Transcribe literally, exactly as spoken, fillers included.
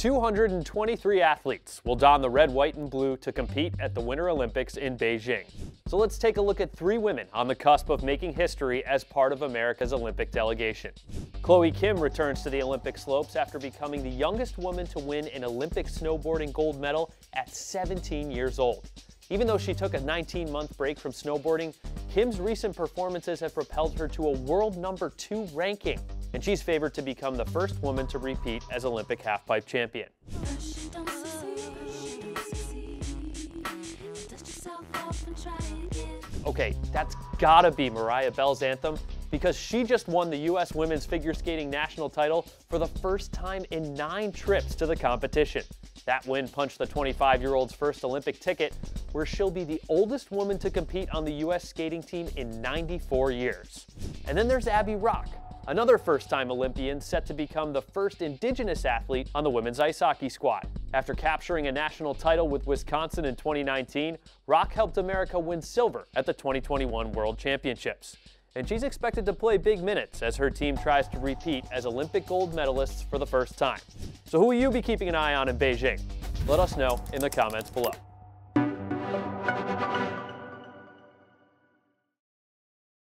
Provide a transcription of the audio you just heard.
two hundred twenty-three athletes will don the red, white, and blue to compete at the Winter Olympics in Beijing. So let's take a look at three women on the cusp of making history as part of America's Olympic delegation. Chloe Kim returns to the Olympic slopes after becoming the youngest woman to win an Olympic snowboarding gold medal at seventeen years old. Even though she took a nineteen month break from snowboarding, Kim's recent performances have propelled her to a world number two ranking, and she's favored to become the first woman to repeat as Olympic halfpipe champion. Okay, that's gotta be Mariah Bell's anthem, because she just won the U S Women's Figure Skating National title for the first time in nine trips to the competition. That win punched the twenty-five-year-old's first Olympic ticket, where she'll be the oldest woman to compete on the U S skating team in ninety-four years. And then there's Abby Roque, another first-time Olympian set to become the first indigenous athlete on the women's ice hockey squad. After capturing a national title with Wisconsin in twenty nineteen, Roque helped America win silver at the twenty twenty-one World Championships. And she's expected to play big minutes as her team tries to repeat as Olympic gold medalists for the first time. So who will you be keeping an eye on in Beijing? Let us know in the comments below.